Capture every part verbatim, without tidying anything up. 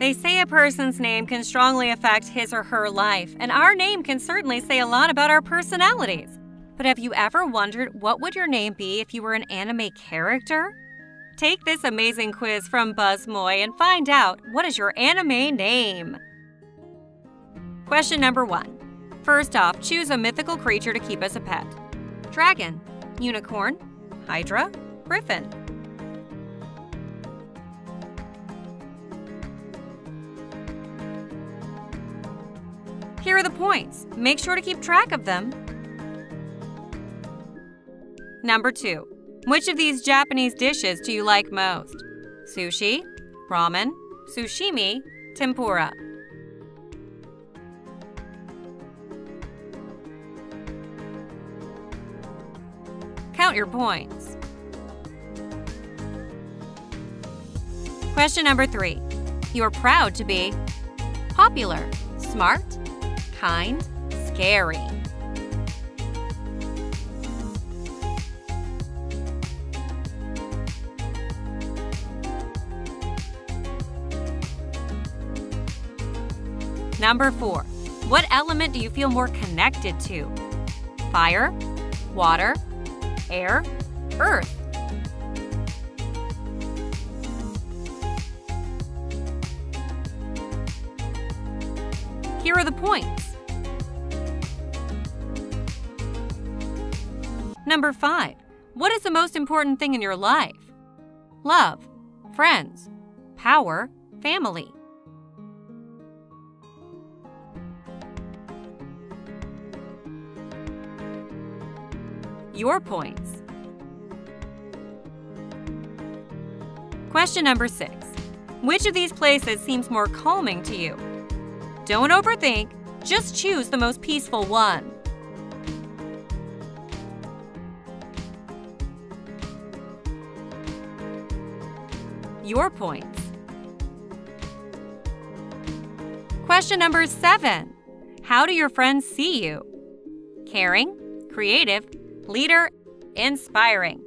They say a person's name can strongly affect his or her life, and our name can certainly say a lot about our personalities. But have you ever wondered what would your name be if you were an anime character? Take this amazing quiz from BuzzMoy and find out, what is your anime name? Question number one. First off, choose a mythical creature to keep as a pet. Dragon, unicorn, hydra, griffin. Here are the points. Make sure to keep track of them. Number two. Which of these Japanese dishes do you like most? Sushi, ramen, sashimi, tempura. Count your points. Question number three. You're proud to be popular, smart, kind, scary. Number four. What element do you feel more connected to? Fire, water, air, earth. Here are the points. Number five. What is the most important thing in your life? Love, friends, power, family. Your points. Question number six. Which of these places seems more calming to you? Don't overthink, just choose the most peaceful one. Your points. Question number seven. How do your friends see you? Caring, creative, leader, inspiring.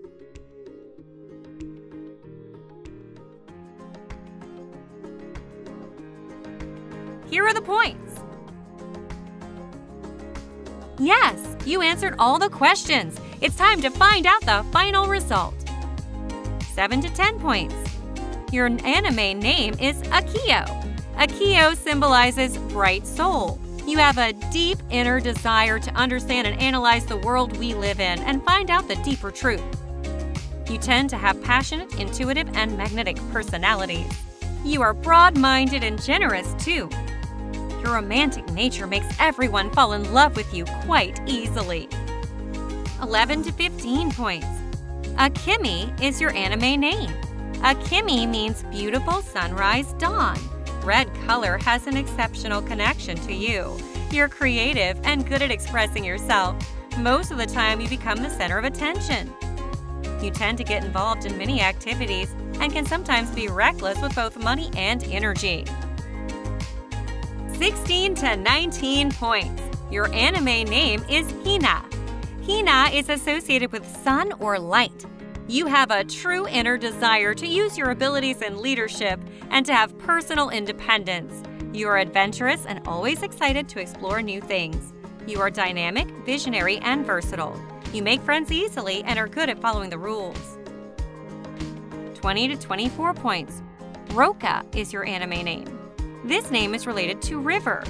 Here are the points. Yes, you answered all the questions. It's time to find out the final result. seven to ten points. Your anime name is Akio. Akio symbolizes bright soul. You have a deep inner desire to understand and analyze the world we live in and find out the deeper truth. You tend to have passionate, intuitive, and magnetic personalities. You are broad-minded and generous, too. Your romantic nature makes everyone fall in love with you quite easily. eleven to fifteen points. Akemi is your anime name. Akemi means beautiful sunrise dawn. Red color has an exceptional connection to you. You're creative and good at expressing yourself. Most of the time, you become the center of attention. You tend to get involved in many activities and can sometimes be reckless with both money and energy. sixteen to nineteen points. Your anime name is Hina. Hina is associated with sun or light. You have a true inner desire to use your abilities in leadership and to have personal independence. You are adventurous and always excited to explore new things. You are dynamic, visionary, and versatile. You make friends easily and are good at following the rules. twenty to twenty-four points. Roka is your anime name. This name is related to river.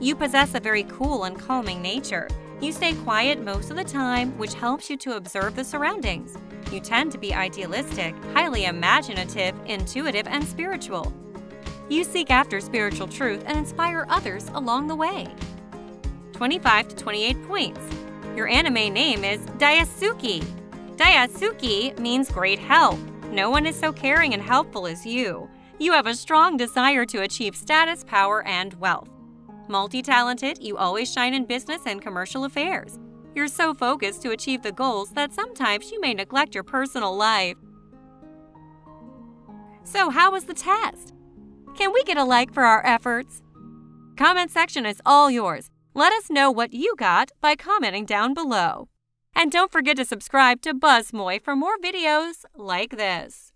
You possess a very cool and calming nature. You stay quiet most of the time, which helps you to observe the surroundings. You tend to be idealistic, highly imaginative, intuitive, and spiritual. You seek after spiritual truth and inspire others along the way. twenty-five to twenty-eight points. Your anime name is Dayasuki. Dayasuki means great help. No one is so caring and helpful as you. You have a strong desire to achieve status, power, and wealth. Multi-talented, you always shine in business and commercial affairs. You're so focused to achieve the goals that sometimes you may neglect your personal life. So how was the test? Can we get a like for our efforts? Comment section is all yours. Let us know what you got by commenting down below. And don't forget to subscribe to BuzzMoy for more videos like this.